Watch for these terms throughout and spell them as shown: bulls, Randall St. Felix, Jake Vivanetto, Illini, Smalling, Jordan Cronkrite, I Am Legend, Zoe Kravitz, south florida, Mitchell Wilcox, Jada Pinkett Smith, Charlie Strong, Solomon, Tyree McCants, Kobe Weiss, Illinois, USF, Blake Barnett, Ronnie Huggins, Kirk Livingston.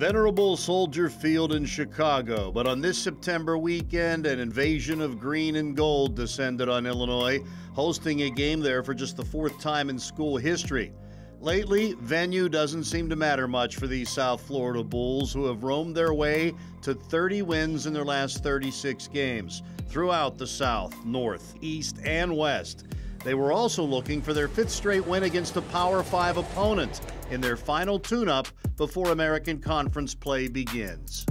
venerable Soldier Field in Chicago, but on this September weekend, an invasion of green and gold descended on Illinois, hosting a game there for just the fourth time in school history. Lately, venue doesn't seem to matter much for these South Florida Bulls, who have roamed their way to 30 wins in their last 36 games throughout the South, North, East, and West. They were also looking for their fifth straight win against a Power 5 opponent in their final tune-up before American Conference play begins.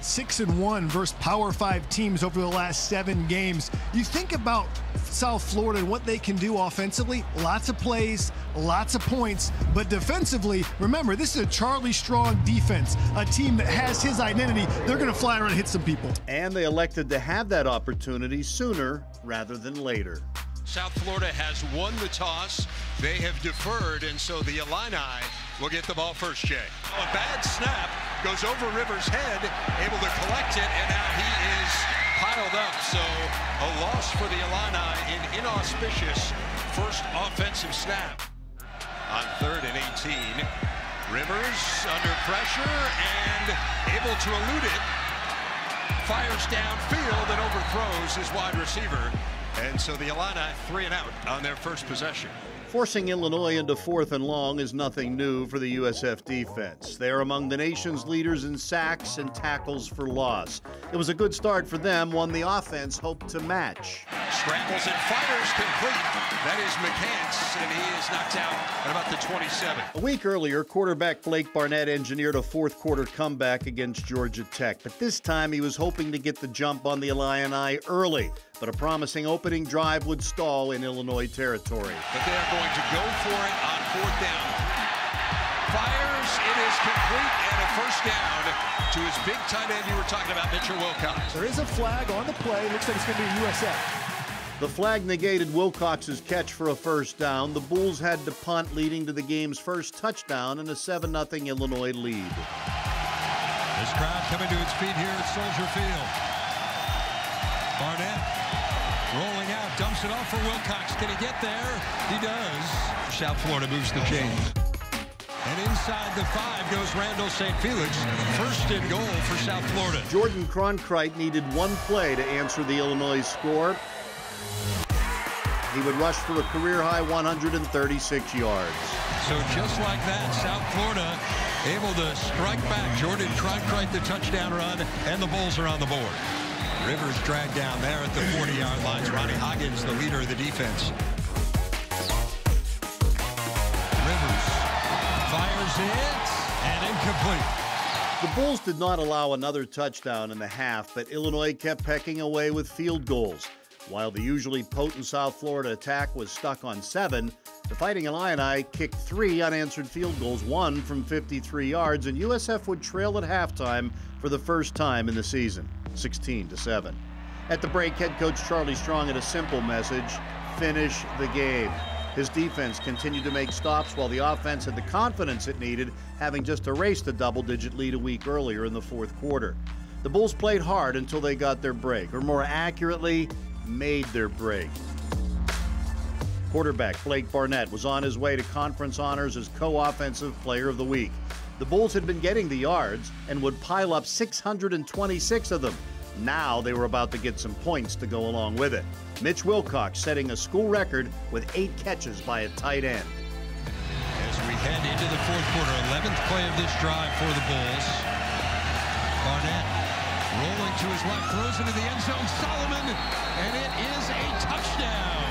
6-1 versus Power 5 teams over the last 7 games. You think about South Florida and what they can do offensively. Lots of plays, lots of points, but defensively, remember, this is a Charlie Strong defense, a team that has his identity. They're going to fly around and hit some people. And they elected to have that opportunity sooner rather than later. South Florida has won the toss. They have deferred, and so the Illini will get the ball first, Jay. A bad snap goes over Rivers' head, able to collect it, and now he is piled up. So a loss for the Illini, an inauspicious first offensive snap. On 3rd and 18, Rivers under pressure and able to elude it. Fires downfield and overthrows his wide receiver. And so the Illini 3-and-out on their first possession. Forcing Illinois into 4th and long is nothing new for the USF defense. They are among the nation's leaders in sacks and tackles for loss. It was a good start for them, one the offense hoped to match. Scrambles and fires complete. That is McCants, and he is knocked out at about the 27. A week earlier, quarterback Blake Barnett engineered a fourth-quarter comeback against Georgia Tech, but this time he was hoping to get the jump on the Illini early, but a promising opening drive would stall in Illinois territory. But they are going to go for it on 4th down. Fires, it is complete, and a first down to his big tight end you were talking about, Mitchell Wilcox. There is a flag on the play. Looks like it's going to be USF. The flag negated Wilcox's catch for a first down. The Bulls had to punt, leading to the game's first touchdown and a 7-0 Illinois lead. This crowd coming to its feet here at Soldier Field. Barnett rolling out, dumps it off for Wilcox. Can he get there? He does. South Florida moves the chains. And inside the 5 goes Randall St. Felix. First and goal for South Florida. Jordan Cronkrite needed one play to answer the Illinois score. He would rush for a career-high 136 yards. So just like that, South Florida able to strike back. Jordan Cronkrite, the touchdown run, and the Bulls are on the board. Rivers dragged down there at the 40-yard line. Ronnie Huggins, the leader of the defense. Rivers fires it, and incomplete. The Bulls did not allow another touchdown in the half, but Illinois kept pecking away with field goals. While the usually potent South Florida attack was stuck on 7, the Fighting Illini kicked 3 unanswered field goals, 1 from 53 yards, and USF would trail at halftime for the first time in the season, 16-7. At the break, head coach Charlie Strong had a simple message: finish the game. His defense continued to make stops while the offense had the confidence it needed, having just erased a double-digit lead a week earlier in the 4th quarter. The Bulls played hard until they got their break, or more accurately, made their break. Quarterback Blake Barnett was on his way to conference honors as co-offensive player of the week. The Bulls had been getting the yards and would pile up 626 of them. Now they were about to get some points to go along with it. Mitch Wilcox setting a school record with 8 catches by a tight end. As we head into the 4th quarter, 11th play of this drive for the Bulls. Barnett rolling to his left, throws into the end zone. Solomon, and it is a touchdown.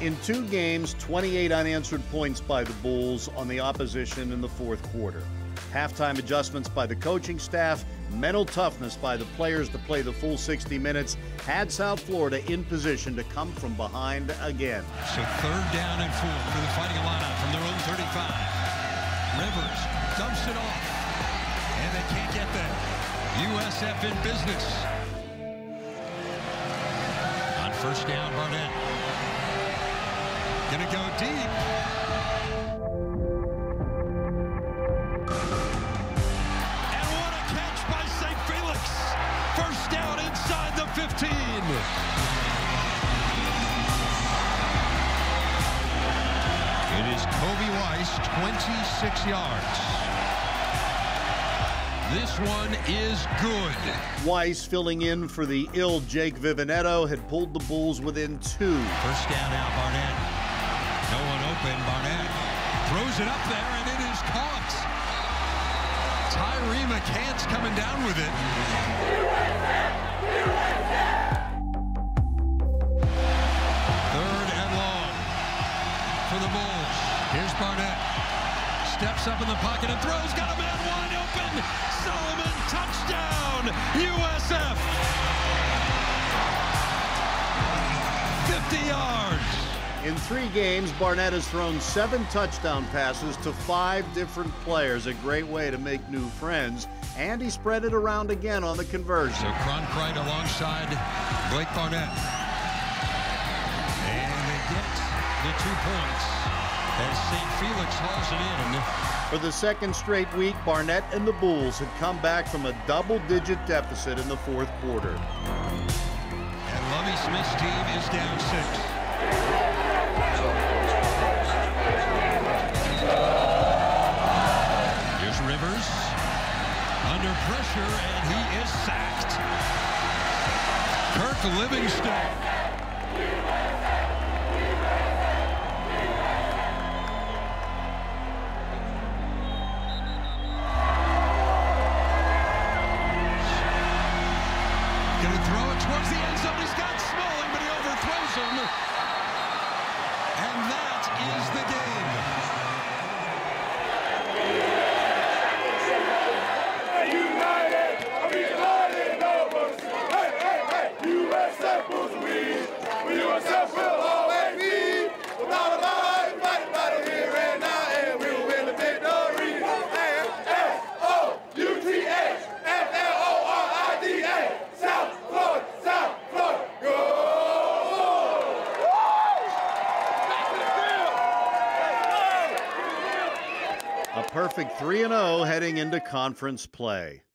In 2 games, 28 unanswered points by the Bulls on the opposition in the 4th quarter. Halftime adjustments by the coaching staff, mental toughness by the players to play the full 60 minutes had South Florida in position to come from behind again. So 3rd down and 4 for the Fighting Illini from their own 35. Rivers dumps it off, and they can't get there. USF in business. On 1st down, Barnett. Gonna go deep. And what a catch by St. Felix. First down inside the 15. It is Kobe Weiss. Weiss, 26 yards. This one is good. Weiss, filling in for the ill Jake Vivanetto, had pulled the Bulls within two. First down out, Barnett. No one open. Barnett throws it up there, and it is caught. Tyree McCants coming down with it. USF! USF! Here's Barnett, steps up in the pocket and throws, got a man wide open, Solomon, touchdown, USF! 50 yards! In 3 games, Barnett has thrown 7 touchdown passes to 5 different players, a great way to make new friends, and he spread it around again on the conversion. So Cronkrite alongside Blake Barnett, and they get the 2 points. As St. Felix hauls it in. For the second straight week, Barnett and the Bulls had come back from a double-digit deficit in the fourth quarter. And Lovie Smith's team is down 6. Here's Rivers. Under pressure, and he is sacked. Kirk Livingston. Towards the end zone, he's got Smalling, but he overthrows him. And that is the game. United, united, almost. Hey, hey, hey, USF Bulls win. USF will always be. Without a fight, fight here and now, and we'll win the victory. S-O-U-T-H-F-L-O-R-I-D-A. South. A perfect 3-0 heading into conference play.